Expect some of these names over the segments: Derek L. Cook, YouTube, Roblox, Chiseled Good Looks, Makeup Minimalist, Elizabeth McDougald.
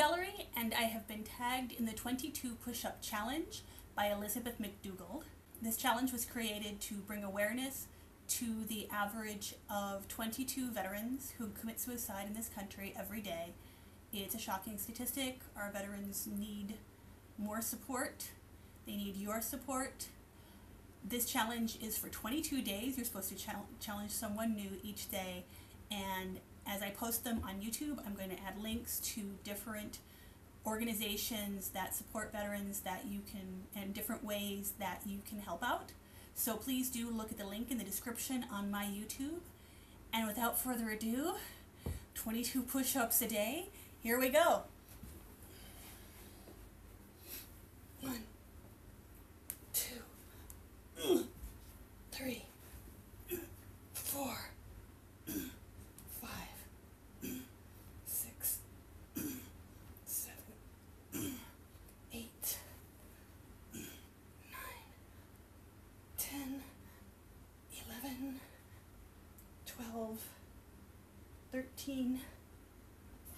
I'm Valerie, and I have been tagged in the 22 Push-Up Challenge by Elizabeth McDougald. This challenge was created to bring awareness to the average of 22 veterans who commit suicide in this country every day. It's a shocking statistic. Our veterans need more support. They need your support. This challenge is for 22 days. You're supposed to challenge someone new each day, and as I post them on YouTube, I'm going to add links to different organizations that support veterans that you can, and different ways that you can help out. So please do look at the link in the description on my YouTube. And without further ado, 22 push-ups a day. Here we go. 1, 2, 3, 4. 11, 12, 13,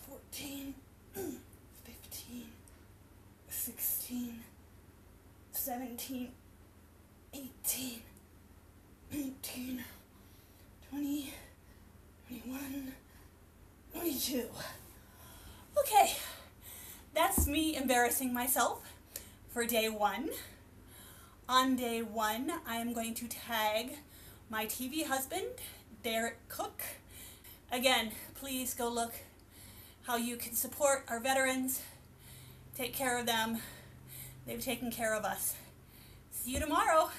14, 15, 16, 17, 18, 19, 20, 21, 22. Okay, that's me embarrassing myself for day one. On day one, I am going to tag my TV husband, Derek Cook. Again, please go look how you can support our veterans, take care of them. They've taken care of us. See you tomorrow.